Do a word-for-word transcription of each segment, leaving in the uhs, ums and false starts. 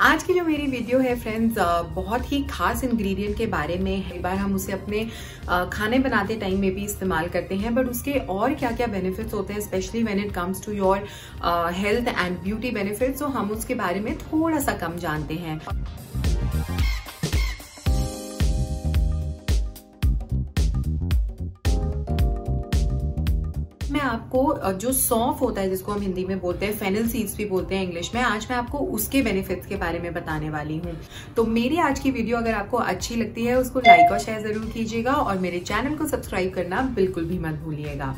आज की जो मेरी वीडियो है फ्रेंड्स, बहुत ही खास इंग्रेडिएंट के बारे में। कई बार हम उसे अपने खाने बनाते टाइम में भी इस्तेमाल करते हैं, बट उसके और क्या क्या बेनिफिट्स होते हैं, specially when it comes to your health and beauty benefits, तो हम उसके बारे में थोड़ा सा कम जानते हैं। मैं आपको जो सौंफ होता है, जिसको हम हिंदी में बोलते हैं फेनल सीड्स भी बोलते हैं इंग्लिश में, आज मैं आपको उसके बेनिफिट्स के बारे में बताने वाली हूँ। तो मेरी आज की वीडियो अगर आपको अच्छी लगती है, उसको लाइक और शेयर जरूर कीजिएगा और मेरे चैनल को सब्सक्राइब करना बिल्कुल भी मत भूलिएगा।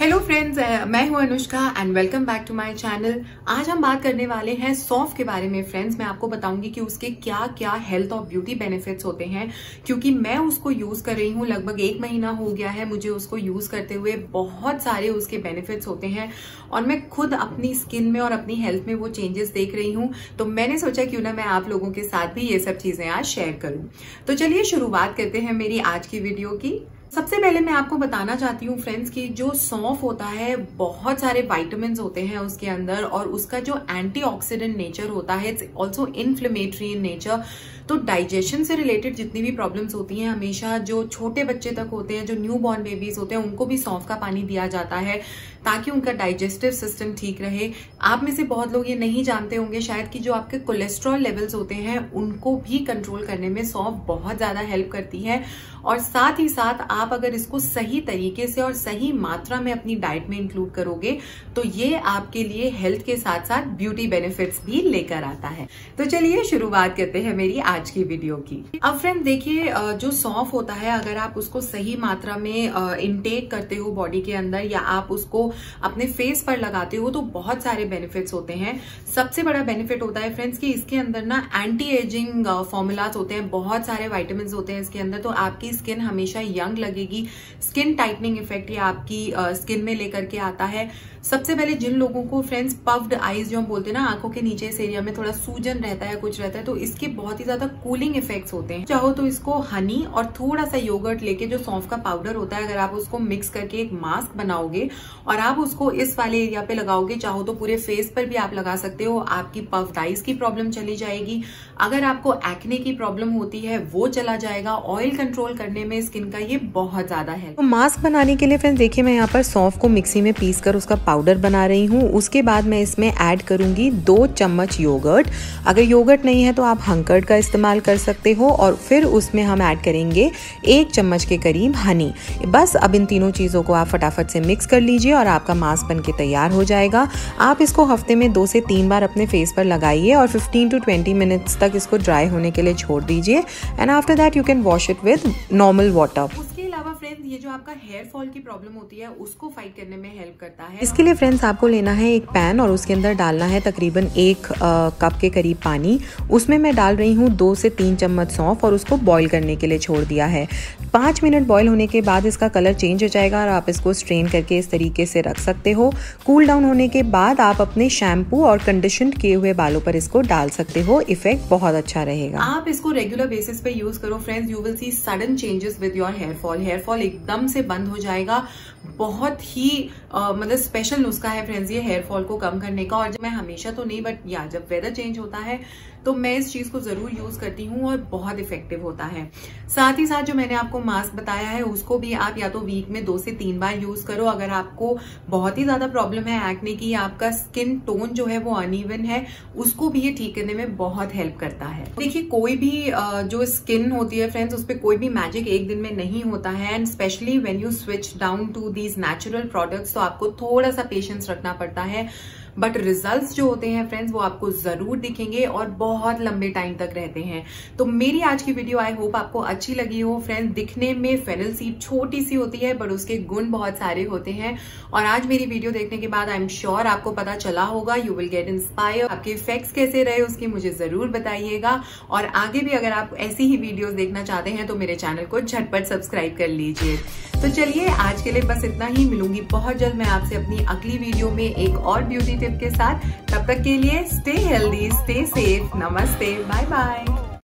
हेलो फ्रेंड्स, मैं हूं Anushka and welcome back to my channel. आज हम बात करने वाले हैं सौंफ के बारे में। फ्रेंड्स, मैं आपको बताऊंगी कि उसके क्या क्या हेल्थ और ब्यूटी बेनिफिट्स होते हैं, क्योंकि मैं उसको यूज कर रही हूं, लगभग एक महीना हो गया है मुझे उसको यूज करते हुए। बहुत सारे उसके बेनिफिट्स होते हैं और मैं खुद अपनी स्किन में और अपनी हेल्थ में वो चेंजेस देख रही हूँ, तो मैंने सोचा क्यों ना मैं आप लोगों के साथ भी ये सब चीजें आज शेयर करूँ। तो चलिए शुरुआत करते हैं मेरी आज की वीडियो की। सबसे पहले मैं आपको बताना चाहती हूँ फ्रेंड्स कि जो सौंफ होता है, बहुत सारे विटामिन्स होते हैं उसके अंदर, और उसका जो एंटीऑक्सीडेंट नेचर होता है, it's also inflammatory in nature. तो डाइजेशन से रिलेटेड जितनी भी प्रॉब्लम्स होती हैं, हमेशा जो छोटे बच्चे तक होते हैं, जो न्यू बॉर्न बेबीज होते हैं, उनको भी सौंफ का पानी दिया जाता है ताकि उनका डाइजेस्टिव सिस्टम ठीक रहे। आप में से बहुत लोग ये नहीं जानते होंगे शायद कि जो आपके कोलेस्ट्रॉल लेवल्स होते हैं, उनको भी कंट्रोल करने में सौंफ बहुत ज्यादा हेल्प करती है। और साथ ही साथ आप अगर इसको सही तरीके से और सही मात्रा में अपनी डाइट में इंक्लूड करोगे तो ये आपके लिए हेल्थ के साथ साथ ब्यूटी बेनिफिट्स भी लेकर आता है। तो चलिए शुरुआत करते हैं मेरी आज की वीडियो की। अब फ्रेंड्स देखिए, जो सौंफ होता है, अगर आप उसको सही मात्रा में इंटेक करते हो बॉडी के अंदर, या आप उसको अपने फेस पर लगाते हो, तो बहुत सारे बेनिफिट्स होते हैं। सबसे बड़ा बेनिफिट होता है फ्रेंड्स कि इसके अंदर ना एंटी एजिंग फॉर्मूलाज होते हैं, बहुत सारे विटामिन होते हैं इसके अंदर, तो आपकी स्किन हमेशा यंग लगेगी। स्किन टाइटनिंग इफेक्ट ये आपकी स्किन में लेकर के आता है। सबसे पहले जिन लोगों को फ्रेंड्स पफ्ड आईज, जो हम बोलते हैं ना, आंखों के नीचे इस एरिया में थोड़ा सूजन रहता है, कुछ रहता है, तो इसके बहुत ही ज्यादा कूलिंग इफेक्ट्स होते हैं। चाहो तो इसको हनी और थोड़ा सा योगर्ट लेके, जो सौंफ का पाउडर होता है, अगर आप उसको मिक्स करके एक मास्क बनाओगे और आप उसको इस वाले एरिया पे लगाओगे, चाहो तो पूरे फेस पर भी आप लगा सकते हो, आपकी पफ्ड आईज की प्रॉब्लम चली जाएगी। अगर आपको एक्ने की प्रॉब्लम होती है वो चला जाएगा। ऑयल कंट्रोल करने में स्किन का ये बहुत ज्यादा है। तो मास्क बनाने के लिए फ्रेंड्स देखिए, मैं यहाँ पर सौंफ को मिक्सी में पीस कर उसका पाउडर बना रही हूँ। उसके बाद मैं इसमें ऐड करूंगी दो चम्मच योगर्ट। अगर योगर्ट नहीं है तो आप हंकर्ड का इस्तेमाल कर सकते हो, और फिर उसमें हम ऐड करेंगे एक चम्मच के करीब हनी। बस अब इन तीनों चीजों को आप फटाफट से मिक्स कर लीजिए और आपका मास्क बन के तैयार हो जाएगा। आप इसको हफ्ते में दो से तीन बार अपने फेस पर लगाइए और फिफ्टीन टू ट्वेंटी मिनट्स तक इसको ड्राई होने के लिए छोड़ दीजिए, and after that you can wash it with normal water. Friends ये जो आपका हेयर फॉल की प्रॉब्लम होती है उसको फाइट करने में हेल्प करता है। इसके लिए फ्रेंड्स आपको लेना है एक पैन और उसके अंदर डालना है तकरीबन एक आ, कप के करीब पानी। उसमें मैं डाल रही हूँ दो से तीन चम्मच सौंफ और उसको बॉईल करने के लिए छोड़ दिया है। पाँच मिनट बॉईल होने के बाद इसका कलर चेंज हो जाएगा और आप इसको स्ट्रेन करके इस तरीके से रख सकते हो। कूल डाउन होने के बाद आप अपने शैम्पू और कंडीशन किए हुए बालों पर इसको डाल सकते हो। इफेक्ट बहुत अच्छा रहेगा। आप इसको रेगुलर बेसिस पे यूज करो friends, you will see sudden changes with your hair fall. Hair fall एकदम से बंद हो जाएगा। बहुत ही आ, मतलब स्पेशल नुस्खा है फ्रेंड्स ये हेयर फॉल को कम करने का। और मैं हमेशा तो नहीं, बट या जब वेदर चेंज होता है तो मैं इस चीज को जरूर यूज करती हूँ और बहुत इफेक्टिव होता है। साथ ही साथ जो मैंने आपको मास्क बताया है उसको भी आप या तो वीक में दो से तीन बार यूज करो। अगर आपको बहुत ही ज्यादा प्रॉब्लम है एक्ने की, आपका स्किन टोन जो है वो अनइवन है, उसको भी ये ठीक करने में बहुत हेल्प करता है। देखिए कोई भी जो स्किन होती है फ्रेंड्स, उस पर कोई भी मैजिक एक दिन में नहीं होता है, and specially when you switch down to these natural products, तो आपको थोड़ा सा पेशेंस रखना पड़ता है, बट रिजल्ट्स जो होते हैं फ्रेंड्स वो आपको जरूर दिखेंगे और बहुत लंबे टाइम तक रहते हैं। तो मेरी आज की वीडियो आई होप आपको अच्छी लगी हो। फ्रेंड्स दिखने में फेनल सीड छोटी सी होती है, बट उसके गुण बहुत सारे होते हैं, और आज मेरी वीडियो देखने के बाद आई एम श्योर आपको पता चला होगा। You will get inspire. आपके इफेक्ट्स कैसे रहे उसकी मुझे जरूर बताइएगा, और आगे भी अगर आप ऐसी ही वीडियोज देखना चाहते हैं तो मेरे चैनल को झटपट सब्सक्राइब कर लीजिए। तो चलिए आज के लिए बस इतना ही। मिलूंगी बहुत जल्द मैं आपसे अपनी अगली वीडियो में एक और ब्यूटी टिप के साथ। तब तक के लिए स्टे हेल्दी, स्टे सेफ, नमस्ते, बाय बाय।